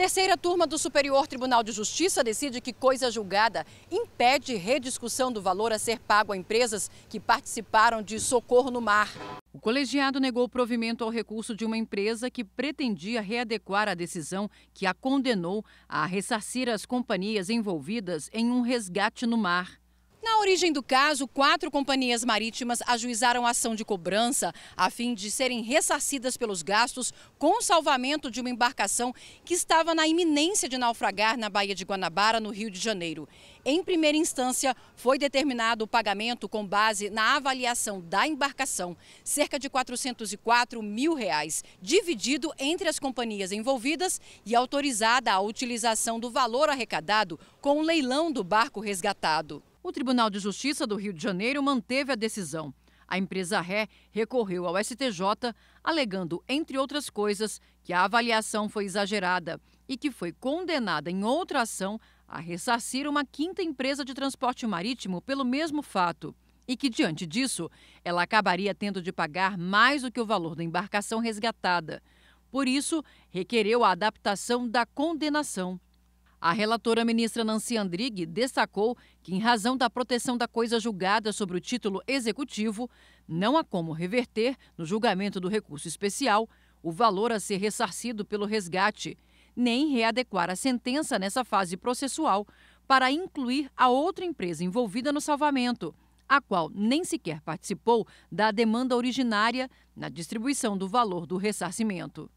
Terceira turma do Superior Tribunal de Justiça decide que coisa julgada impede rediscussão do valor a ser pago a empresas que participaram de socorro no mar. O colegiado negou provimento ao recurso de uma empresa que pretendia readequar a decisão que a condenou a ressarcir as companhias envolvidas em um resgate no mar. Na origem do caso, 4 companhias marítimas ajuizaram ação de cobrança a fim de serem ressarcidas pelos gastos com o salvamento de uma embarcação que estava na iminência de naufragar na Baía de Guanabara, no Rio de Janeiro. Em primeira instância, foi determinado o pagamento com base na avaliação da embarcação, cerca de R$ 404 mil, dividido entre as companhias envolvidas e autorizada a utilização do valor arrecadado com o leilão do barco resgatado. O Tribunal de Justiça do Rio de Janeiro manteve a decisão. A empresa ré recorreu ao STJ, alegando, entre outras coisas, que a avaliação foi exagerada e que foi condenada em outra ação a ressarcir uma 5ª empresa de transporte marítimo pelo mesmo fato e que, diante disso, ela acabaria tendo de pagar mais do que o valor da embarcação resgatada. Por isso, requereu a adaptação da condenação. A relatora ministra Nancy Andrighi destacou que, em razão da proteção da coisa julgada sobre o título executivo, não há como reverter, no julgamento do recurso especial, o valor a ser ressarcido pelo resgate, nem readequar a sentença nessa fase processual para incluir a outra empresa envolvida no salvamento, a qual nem sequer participou da demanda originária na distribuição do valor do ressarcimento.